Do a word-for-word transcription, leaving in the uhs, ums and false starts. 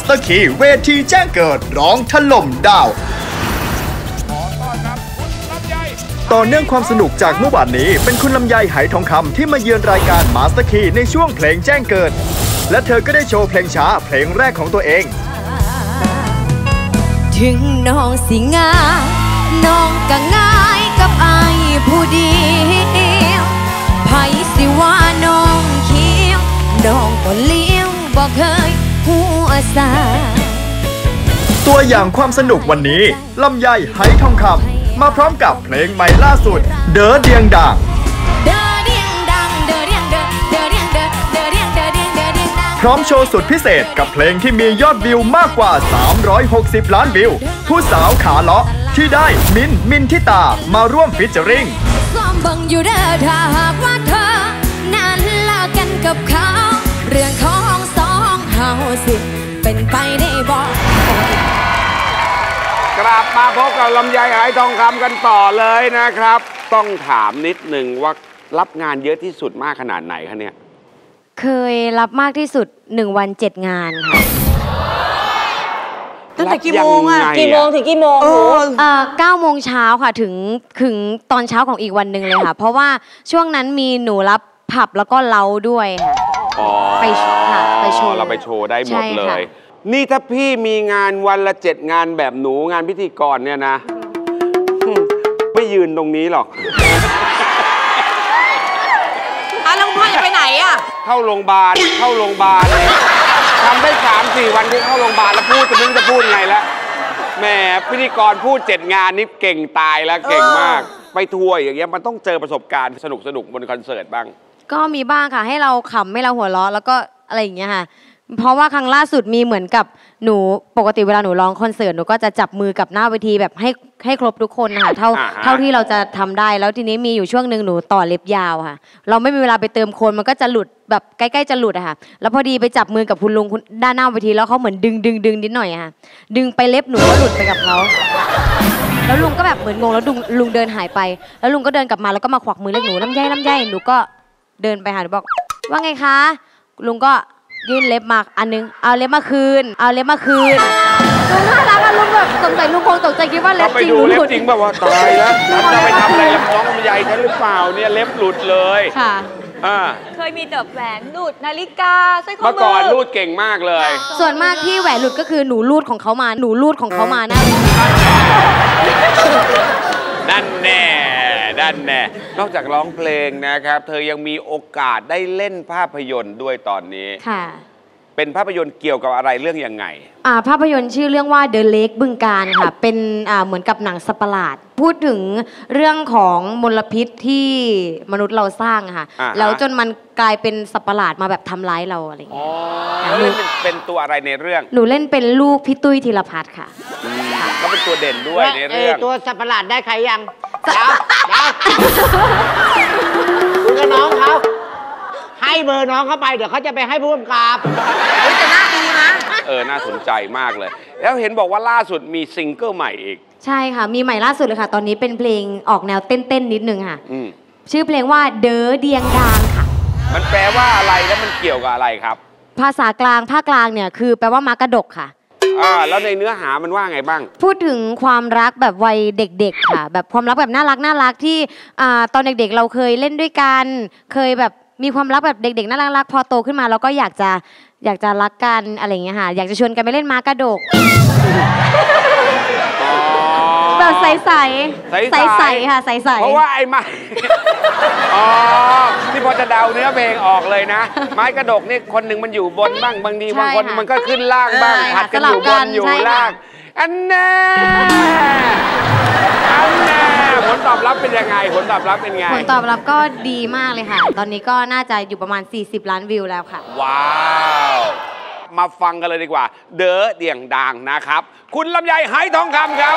สเตอร์คีย์เวทีแจ้งเกิดร้องถล่มดาวต่อเนื่องความสนุกจากเมื่อวานนี้เป็นคุณลำไยไหทองคำที่มาเยือนรายการมาสเตอร์คีย์ในช่วงเพลงแจ้งเกิดและเธอก็ได้โชว์เพลงช้าเพลงแรกของตัวเองถึงน้องสิงาน้องก็ง่ายกับไอผู้เดียวไผสิว่าน้องเคี้ยวน้องก็เลี้ยวบ่เคยหัวซาตัวอย่างความสนุกวันนี้ลำไยไหทองคำมาพร้อมกับเพลงใหม่ล่าสุดเดอเดียงดังพร้อมโชว์สุดพิเศษกับเพลงที่มียอดวิวมากกว่าสามร้อยหกสิบล้านวิวผู้สาวขาเลาะที่ได้มินมินทิตามาร่วมฟีเจอริ่งกลับมาพบกับลำไยไหทองคำกันต่อเลยนะครับต้องถามนิดหนึ่งว่ารับงานเยอะที่สุดมากขนาดไหนคะเนี่ยเคยรับมากที่สุดหนึ่งวันเจ็ดงานค่ะตั้งแต่กี่โมงอะกี่โมงถึงกี่โมงเอ่อเก้าโมงเช้าค่ะถึงถึงตอนเช้าของอีกวันหนึ่งเลยค่ะเพราะว่าช่วงนั้นมีหนูรับผับแล้วก็เล้าด้วยค่ะไปค่ะไปโชว์เราไปโชว์ได้หมดเลยนี่ถ้าพี่มีงานวันละเจ็ดงานแบบหนูงานพิธีกรเนี่ยนะไม่ยืนตรงนี้หรอกอ่ะแล้วพ่อจะไปไหนอ่ะเข้าโรงพยาบาลเข้าโรงพยาบาลทำได้สามสี่วันที่เข้าโรงพยาบาลแล้วพูดจะนึกจะพูดไงละแหมพิธีกรพูดเจ็ดงานนี่เก่งตายแล้วเก่งมากไปทัวร์อย่างเงี้ยมันต้องเจอประสบการณ์สนุกสนุกบนคอนเสิร์ตบ้างก็มีบ้างค่ะให้เราขำให้เราหัวเราะแล้วก็อะไรอย่างเงี้ยค่ะเพราะว่าครั้งล่าสุดมีเหมือนกับหนูปกติเวลาหนูร้องคอนเสิร์ตหนูก็จะจับมือกับหน้าเวทีแบบให้ให้ครบทุกคนนะคะเท่าเท่าที่เราจะทำได้แล้วทีนี้มีอยู่ช่วงหนึ่งหนูต่อเล็บยาวค่ะเราไม่มีเวลาไปเติมโคนมันก็จะหลุดแบบใกล้ๆจะหลุดอะค่ะแล้วพอดีไปจับมือกับคุณลุงด้านหน้าเวทีแล้วเขาเหมือนดึงดึงดึงนิดหน่อยค่ะดึงไปเล็บหนูก็หลุดไปกับเขาแล้วลุงก็แบบเหมือนงงแล้วลุงลุงเดินหายไปแล้วลุงก็เดินกลับมาแล้วก็มาขวักมือเล็บหนูลำไยลำไยหนูก็เดินไปหาหนูบอกว่าไงคะลุงก็ยื่นเล็บมาอันนึงเอาเล็บมาคืนเอาเล็บมาคืนลุงน่ารักอะลุงแบบสงสัยลุงคงตกใจคิดว่าเล็บจริงหลุดไปดูเล็บจริงแบบว่าตายแล้วจะไปทำอะไรแล้วท้องลำไยฉันหรือเปล่าเนี่ยเล็บหลุดเลยค่ะอ่าเคยมีแต่แหวนหลุดนาฬิกาสร้อยข้อมือเมื่อก่อนรูดเก่งมากเลยส่วนมากที่แหวนหลุดก็คือหนูรูดของเขามาหนูรูดของเขามานะนั่นแน่นั่นแน่นอกจากร้องเพลงนะครับเธอยังมีโอกาสได้เล่นภาพยนตร์ด้วยตอนนี้ค่ะเป็นภาพยนตร์เกี่ยวกับอะไรเรื่องยังไงอ่าภาพยนตร์ชื่อเรื่องว่า The Lake Bungar ค่ะเป็นอ่าเหมือนกับหนังสัตว์ประหลาดพูดถึงเรื่องของมลพิษที่มนุษย์เราสร้างค่ะแล้วจนมันกลายเป็นสัตว์ประหลาดมาแบบทำร้ายเราอะไรอย่างเงี้ยหนูเป็นตัวอะไรในเรื่องหนูเล่นเป็นลูกพี่ตุ้ยธีรพัฒน์ค่ะก็เป็นตัวเด่นด้วยในเรื่องตัวสัตว์ประหลาดได้ใครยังเดี๋ยวเดี๋ยวคุณกับน้องเขาให้เบอร์น้องเข้าไปเดี๋ยวเขาจะไปให้ผู้กำกับจะน่าดูนะเออน่าสนใจมากเลยแล้วเห็นบอกว่าล่าสุดมีซิงเกิลใหม่อีกใช่ค่ะมีใหม่ล่าสุดเลยค่ะตอนนี้เป็นเพลงออกแนวเต้นๆนิดนึงค่ะชื่อเพลงว่าเดอเดียงดางค่ะมันแปลว่าอะไรแล้วมันเกี่ยวกับอะไรครับภาษากลางภาคกลางเนี่ยคือแปลว่ามากระดกค่ะอ่าแล้วในเนื้อหามันว่าไงบ้างพูดถึงความรักแบบวัยเด็กๆค่ะแบบความรักแบบน่ารักน่ารักที่อ่าตอนเด็กๆเราเคยเล่นด้วยกันเคยแบบมีความรักแบบเด็กๆน่ารักๆพอโตขึ้นมาเราก็อยากจะอยากจะรักกันอะไรอย่างเงี้ยค่ะอยากจะชวนกันไปเล่นม้ากระดกแบบใสใสใสใสค่ะใสใสเพราะว่าไอ้ไม้อ๋อที่พอจะเดาเนื้อเพลงออกเลยนะไม้กระดกนี่คนหนึ่งมันอยู่บนบ้างบางทีบางคนมันก็ขึ้นล่างบ้างผัดกันอยู่บนอยู่ล่างอันแน่อันแน่ผลตอบรับเป็นยังไงผลตอบรับเป็นไงผลตอบรับก็ดีมากเลยค่ะตอนนี้ก็น่าจะอยู่ประมาณสี่สิบล้านวิวแล้วค่ะว้าวมาฟังกันเลยดีกว่าเด๋อเดี่ยงดังนะครับคุณลำไยไหทองคำครับ